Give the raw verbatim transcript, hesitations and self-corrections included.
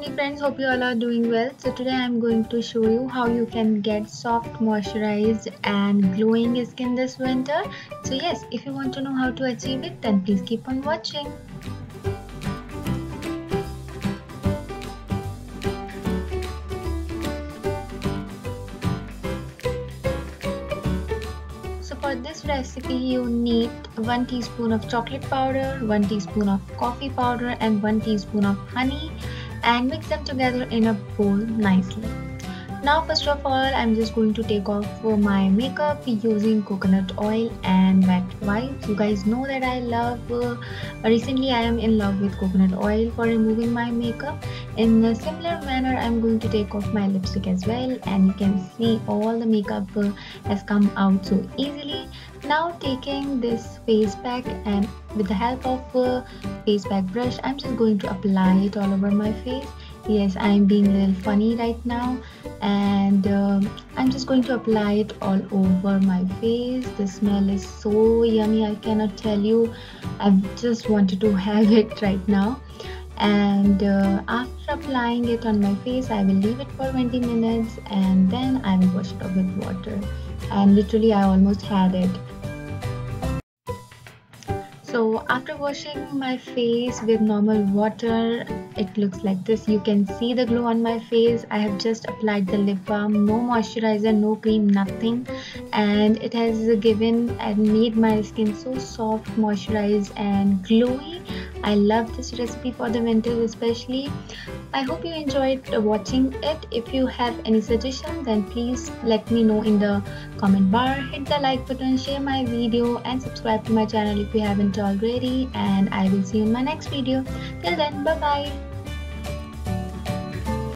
morning friends, hope you all are doing well. So today I am going to show you how you can get soft, moisturized and glowing skin this winter. So yes, if you want to know how to achieve it, then please keep on watching. For this recipe you need one teaspoon of chocolate powder, one teaspoon of coffee powder and one teaspoon of honey, and mix them together in a bowl nicely. Now first of all I'm just going to take off my makeup using coconut oil and wet wipes. You guys know that I love uh, recently I am in love with coconut oil for removing my makeup. In a similar manner I'm going to take off my lipstick as well, and you can see all the makeup uh, has come out so easily. Now taking this face pack, and with the help of uh, face pack brush I'm just going to apply it all over my face. Yes, I'm being a little funny right now, and uh, I'm just going to apply it all over my face. The smell is so yummy, I cannot tell you. I just wanted to have it right now. And uh, after applying it on my face, I will leave it for twenty minutes and then I will wash it off with water. And literally, I almost had it. So after washing my face with normal water, it looks like this. You can see the glow on my face. I have just applied the lip balm, no moisturizer, no cream, nothing, and it has given and made my skin so soft, moisturized and glowy. I love this recipe for the winter especially. I hope you enjoyed watching it. If you have any suggestion, then please let me know in the comment bar. Hit the like button, share my video and subscribe to my channel if you haven't already, and I will see you in my next video. Till then, bye bye.